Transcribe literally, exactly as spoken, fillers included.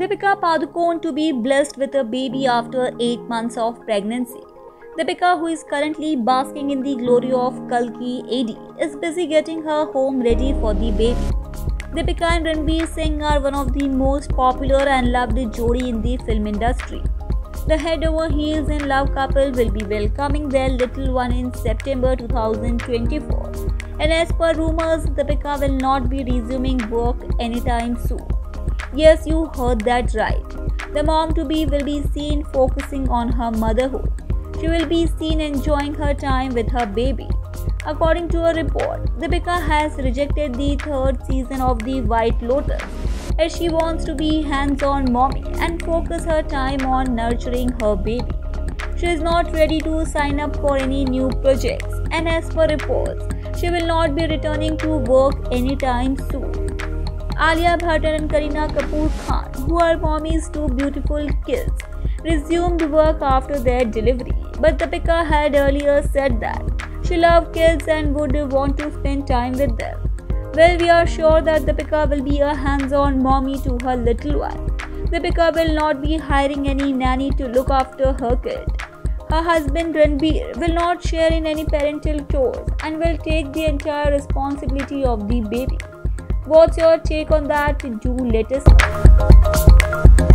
Deepika Padukone to be blessed with a baby after eight months of pregnancy. Deepika, who is currently basking in the glory of Kalki A D, is busy getting her home ready for the baby. Deepika and Ranveer Singh are one of the most popular and loved jodi in the film industry. The head over heels in love couple will be welcoming their little one in September two thousand twenty-four. And as per rumors, Deepika will not be resuming work anytime soon. Yes, you heard that right. The mom-to-be will be seen focusing on her motherhood. She will be seen enjoying her time with her baby. According to a report, Deepika has rejected the third season of The White Lotus, as she wants to be hands-on mommy and focus her time on nurturing her baby. She is not ready to sign up for any new projects, and as per reports, she will not be returning to work anytime soon. Alia Bhatt and Kareena Kapoor Khan, who are mommy's two beautiful kids, resumed work after their delivery, but Deepika had earlier said that she loved kids and would want to spend time with them. Well, we are sure that Deepika will be a hands-on mommy to her little one. Deepika will not be hiring any nanny to look after her kid. Her husband Ranveer will not share in any parental chores and will take the entire responsibility of the baby. What's your take on that? Do let us know.